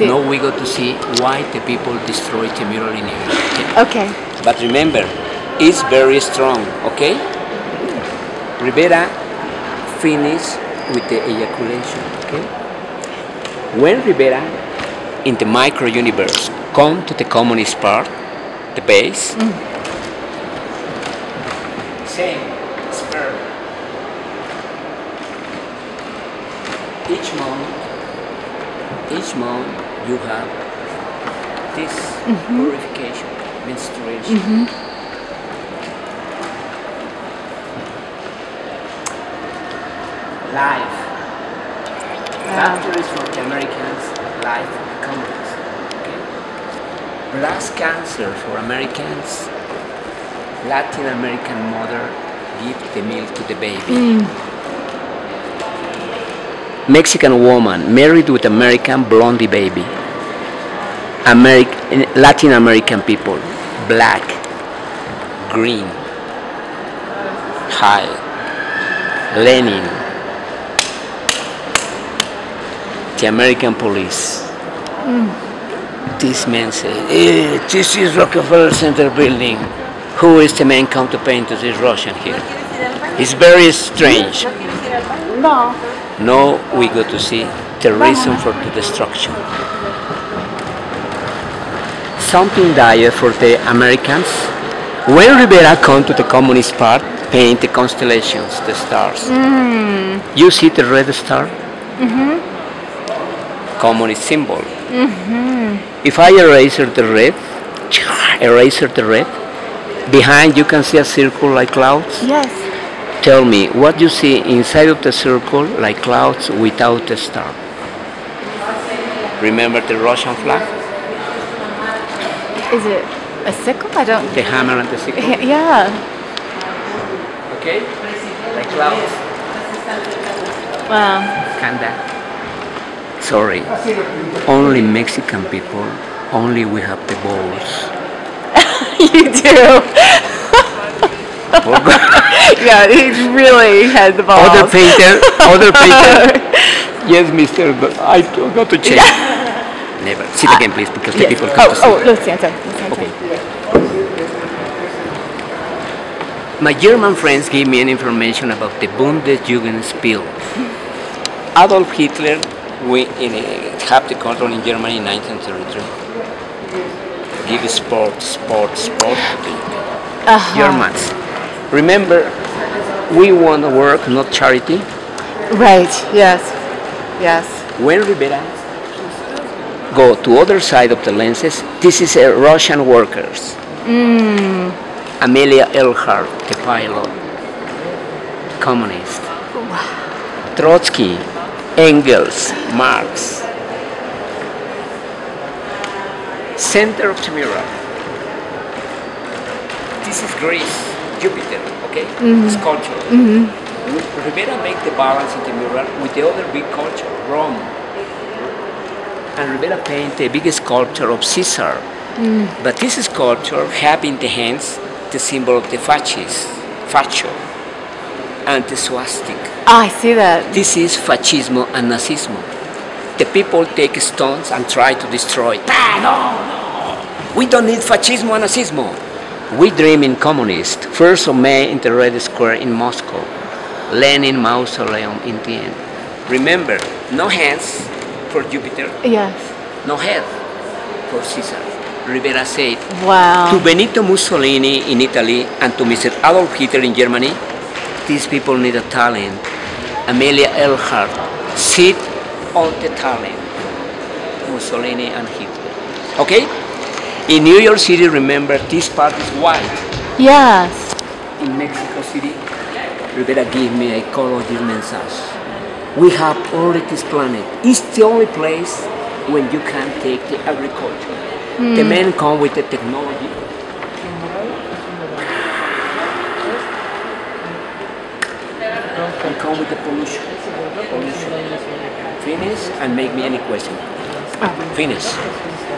see. Now we go to see why the people destroyed the mural in Europe. Okay. But remember, it's very strong, okay? Rivera finished with the ejaculation, okay? When Rivera, in the micro-universe, come to the communist part, the base, same sperm. Each month you have this purification, menstruation. Life. Factories for the Americans, life comes. Okay. Breast cancer for Americans. Latin American mother give the milk to the baby. Mexican woman married with American blondie baby. Latin American people, black, green, high, Lenin, the American police. This man says, hey, this is Rockefeller Center building. Who is the man come to paint to this Russian here? It's very strange. No. Now we go to see the reason for the destruction. Something dire for the Americans. When Rivera come to the communist part, paint the constellations, the stars. You see the red star? Communist symbol. If I erase the red, behind you can see a circle like clouds? Yes. Tell me, what you see inside of the circle like clouds without a star? Remember the Russian flag? Is it a sickle? I don't... The hammer and the sickle? Yeah. Okay? Like clouds. Wow. Kanda. Sorry. Only Mexican people, only we have the balls. You do. Yeah, he really had the balls. Other painter. Yes, mister, but I got to check. Yeah. Never. Sit again, please, because the people come to sit. Okay. My German friends gave me an information about the Bundesjugendspiel. Adolf Hitler had the control in Germany in 1933. Give sport to Germans. Remember, we want to work, not charity. Right, yes, yes. When Rivera go to other side of the lenses, this is a Russian workers. Amelia Elhart, the pilot, communist. Wow. Trotsky, Engels, Marx. Center of the mural. This is Greece, Jupiter, okay? Sculpture. Rivera make the balance in the mural with the other big culture, Rome. And Rivera paint the big sculpture of Caesar. But this sculpture have in the hands the symbol of the fascio, and the swastika. Oh, I see that. This is fascismo and nazismo. The people take stones and try to destroy. No, we don't need fascismo and nazismo. We dream in communist. 1st of May in the Red Square in Moscow. Lenin Mausoleum in the end. Remember, no hands for Jupiter. Yes. No head for Caesar. Rivera said, wow. To Benito Mussolini in Italy and to Mr. Adolf Hitler in Germany, these people need a talent. Amelia Earhart, sit on the talent, Mussolini and Hitler. Okay? In New York City, remember, this part is white. Yes. In Mexico City, Rivera gave me a ecological message. We have only this planet. It's the only place when you can take the agriculture. The men come with the technology. They come with the pollution. Finish and make me any question. Finish.